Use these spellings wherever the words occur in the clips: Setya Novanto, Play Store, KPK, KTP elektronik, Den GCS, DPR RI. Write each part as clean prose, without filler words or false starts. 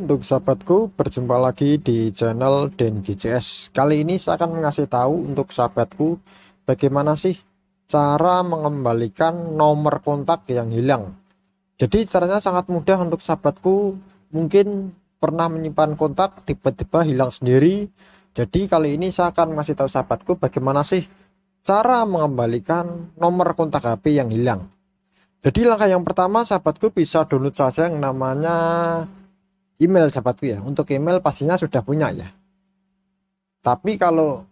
Untuk sahabatku, berjumpa lagi di channel Den GCS. Kali ini saya akan mengasih tahu untuk sahabatku bagaimana sih cara mengembalikan nomor kontak yang hilang. Jadi caranya sangat mudah untuk sahabatku. Mungkin pernah menyimpan kontak tiba-tiba hilang sendiri. Jadi kali ini saya akan mengasih tahu sahabatku bagaimana sih cara mengembalikan nomor kontak HP yang hilang. Jadi langkah yang pertama, sahabatku bisa download saja yang namanya email sahabatku ya. Untuk email pastinya sudah punya ya. Tapi kalau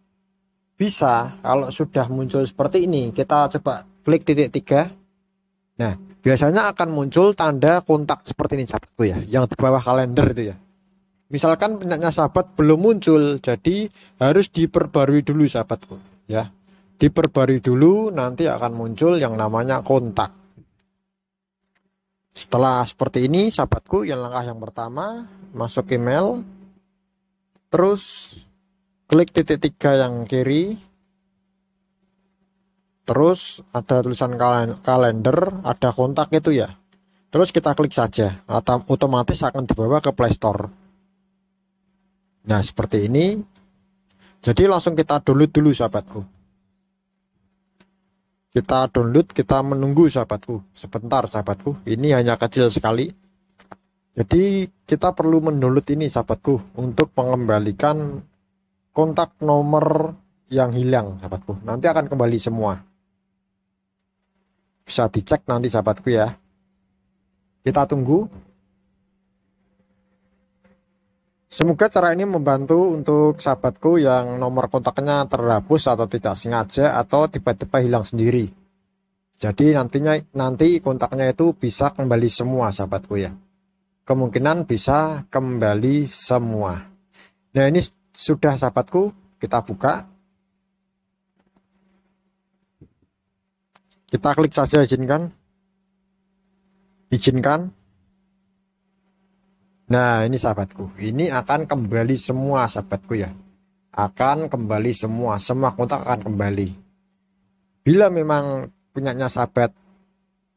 bisa, kalau sudah muncul seperti ini, kita coba klik titik 3. Nah, biasanya akan muncul tanda kontak seperti ini sahabatku ya, yang di bawah kalender itu ya. Misalkan penyaknya sahabat belum muncul, jadi harus diperbarui dulu sahabatku ya. Diperbarui dulu, nanti akan muncul yang namanya kontak. Setelah seperti ini sahabatku, yang langkah yang pertama masuk email, terus klik titik 3 yang kiri, terus ada tulisan kalender, ada kontak itu ya, terus kita klik saja, atau otomatis akan dibawa ke Play Store. Nah seperti ini, jadi langsung kita download dulu sahabatku. Kita download, kita menunggu sahabatku. Sebentar sahabatku, ini hanya kecil sekali. Jadi kita perlu mendownload ini sahabatku untuk mengembalikan kontak nomor yang hilang sahabatku. Nanti akan kembali semua. Bisa dicek nanti sahabatku ya. Kita tunggu. Semoga cara ini membantu untuk sahabatku yang nomor kontaknya terhapus atau tidak sengaja atau tiba-tiba hilang sendiri. Jadi nanti kontaknya itu bisa kembali semua sahabatku ya. Kemungkinan bisa kembali semua. Nah ini sudah sahabatku, kita buka. Kita klik saja izinkan. Izinkan. Nah ini sahabatku, ini akan kembali semua sahabatku ya. Akan kembali semua kontak akan kembali. Bila memang punyanya sahabat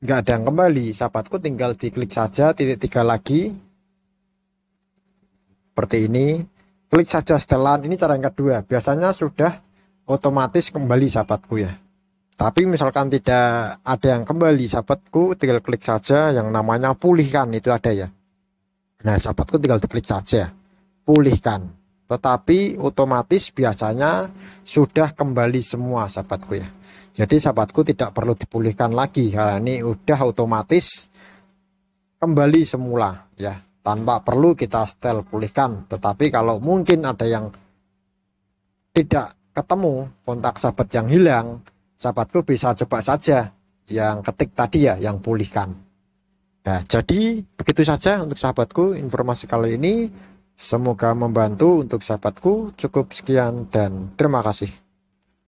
nggak ada yang kembali, sahabatku tinggal diklik saja titik 3 lagi. Seperti ini, klik saja setelan, ini cara yang kedua. Biasanya sudah otomatis kembali sahabatku ya. Tapi misalkan tidak ada yang kembali sahabatku, tinggal klik saja yang namanya pulihkan, itu ada ya. Nah sahabatku tinggal klik saja pulihkan, tetapi otomatis biasanya sudah kembali semua sahabatku ya. Jadi sahabatku tidak perlu dipulihkan lagi, karena ini udah otomatis kembali semula ya, tanpa perlu kita setel pulihkan. Tetapi kalau mungkin ada yang tidak ketemu kontak sahabat yang hilang, sahabatku bisa coba saja yang ketik tadi ya, yang pulihkan. Nah, jadi begitu saja untuk sahabatku informasi kali ini. Semoga membantu untuk sahabatku. Cukup sekian dan terima kasih.